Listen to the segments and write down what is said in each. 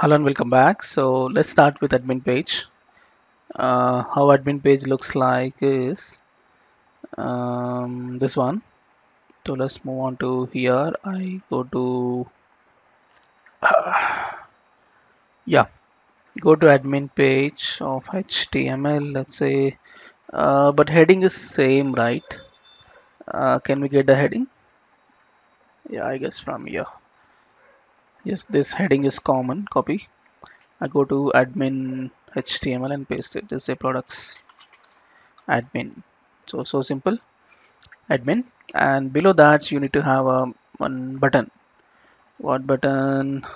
Hello and welcome back. So let's start with admin page. How admin page looks like is this one. So let's move on to here. I go to admin page of HTML, let's say, but heading is same, right? Can we get the heading? Yeah, I guess from here. Yes, this heading is common. Copy. I go to admin HTML and paste it. Just say products admin. So simple. Admin, and below that you need to have one button. What button?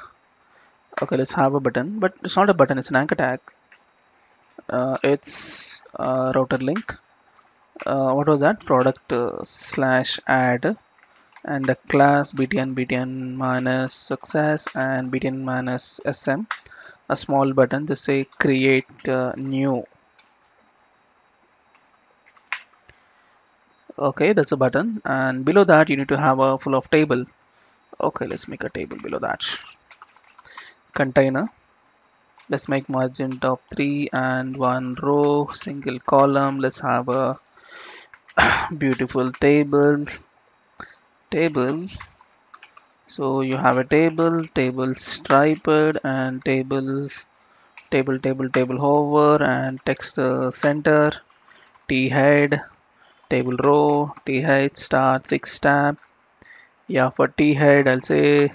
Okay, let's have a button, but it's not a button. It's an anchor tag. It's a router link. What was that? Product slash add. And the class btn minus success and btn minus sm, a small button to say create new. Okay, that's a button, and below that you need to have a full of table. Okay, let's make a table below that. Container, let's make margin of 3 and one row, single column. Let's have a beautiful table. So you have a table striped, and table hover, and text center, t head, table row, t head start 6 tab. Yeah, for t head I'll say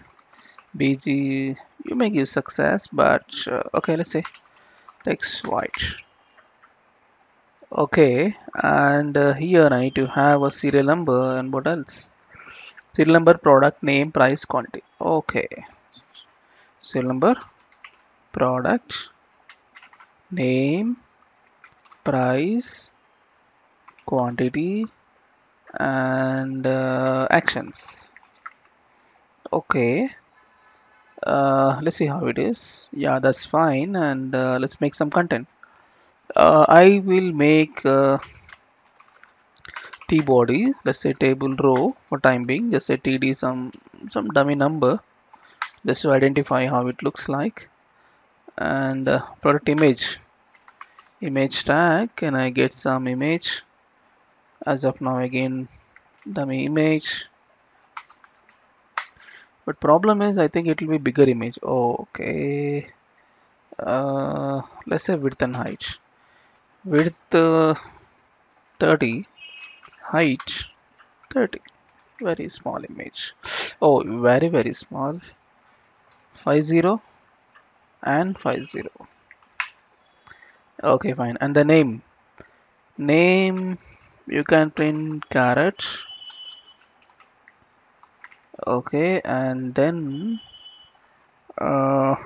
bg. You may give success, but okay, let's say text white. Okay, and here I need to have a serial number, and what else? Serial number, product name, price, quantity. Okay, serial number, product name, price, quantity, and actions. Okay, let's see how it is. Yeah, that's fine. And let's make some content. I will make T body, let's say table row for time being. Just say td some dummy number, just to identify how it looks like. And product image tag. Can I get some image? As of now, again dummy image, but problem is I think it will be bigger image. Okay, let's say width and height. Width 30, height 30. Very small image. Oh, very small. 50 and 50. Okay, fine. And the name, you can print carrot. Okay, and then what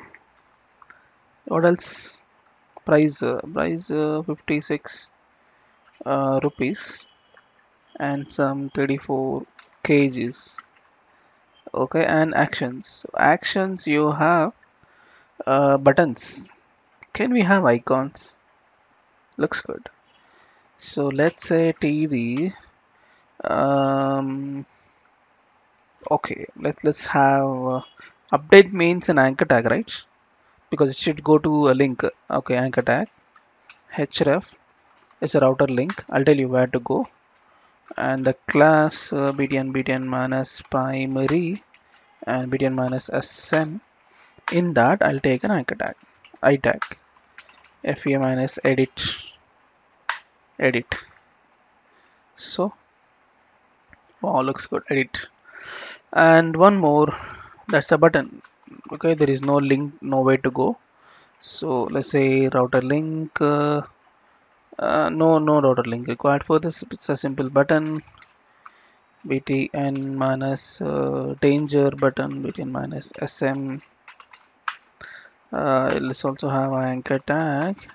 else? Price 56 rupees and some 34 kgs. Okay, and actions, you have buttons. Can we have icons? Looks good. So let's say TV. Okay, let's have update means an anchor tag, right? Because it should go to a link. Okay, anchor tag href is a router link. I'll tell you where to go. And the class btn minus primary and btn minus sm. In that I'll take an anchor tag, I tag fa minus edit. So wow, looks good. Edit. And one more, that's a button. Okay, there is no link, no way to go. So let's say router link. No router link required for this. It's a simple button. btn minus danger button, btn minus sm. Let's also have an anchor tag.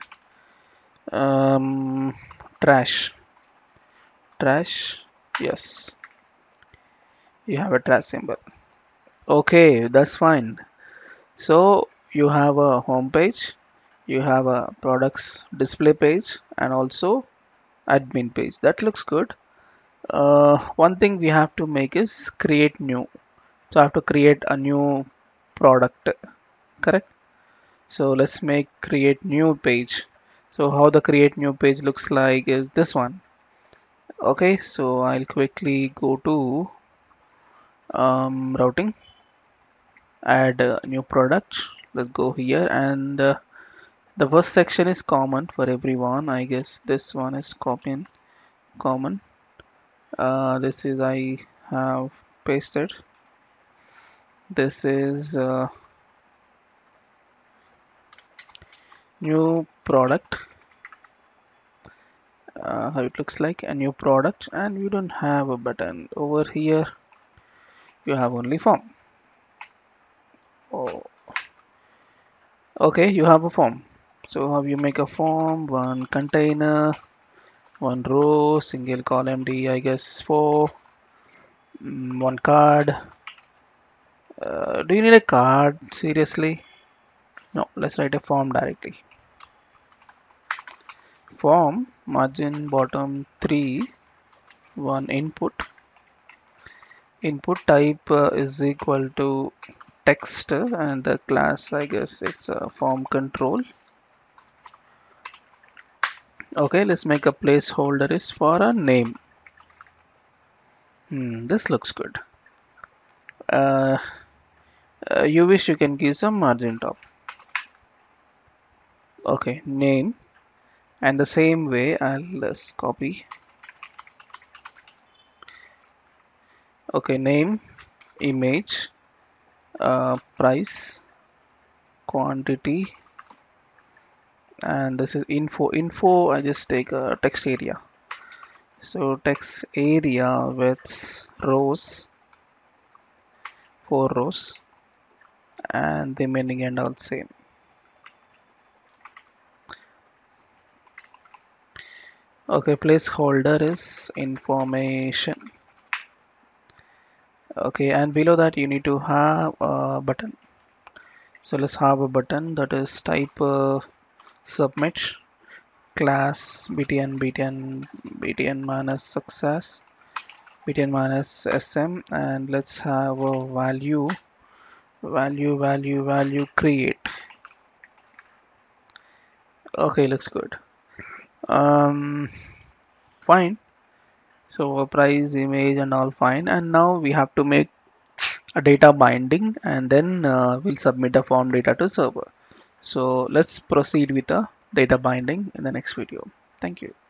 Trash. Yes, you have a trash symbol. Okay, that's fine. So you have a home page, you have a products display page, and also admin page. That looks good. One thing we have to make is create new. So I have to create a new product, correct? So let's make create new page. So how the create new page looks like is this one. Okay, so I'll quickly go to routing, add a new product. Let's go here, and the first section is common for everyone. I guess this one is copying common. This is I have pasted. This is new product, how it looks like, a new product, and you don't have a button over here. You have only form. Oh, okay, you have a form. So how you make a form? One container, one row, single column D, I guess 4, one card. Do you need a card? Seriously? No, let's write a form directly. Form, margin bottom 3, one input. Input type is equal to text, and the class, I guess it's a form control. Okay, let's make a placeholder is for a name. This looks good. You wish you can give some margin top. Okay, name, and the same way I'll just copy. Okay, name, image, price, quantity, and this is info. Info, I just take a text area. So text area with rows, 4 rows, and the remaining and all same. Okay, placeholder is information. Okay, and below that you need to have a button. So let's have a button that is type submit, class btn minus success, btn minus sm, and let's have a value create. Okay, looks good. Fine. So price, image and all fine, and now we have to make a data binding, and then we'll submit the form data to server. So let's proceed with the data binding in the next video. Thank you.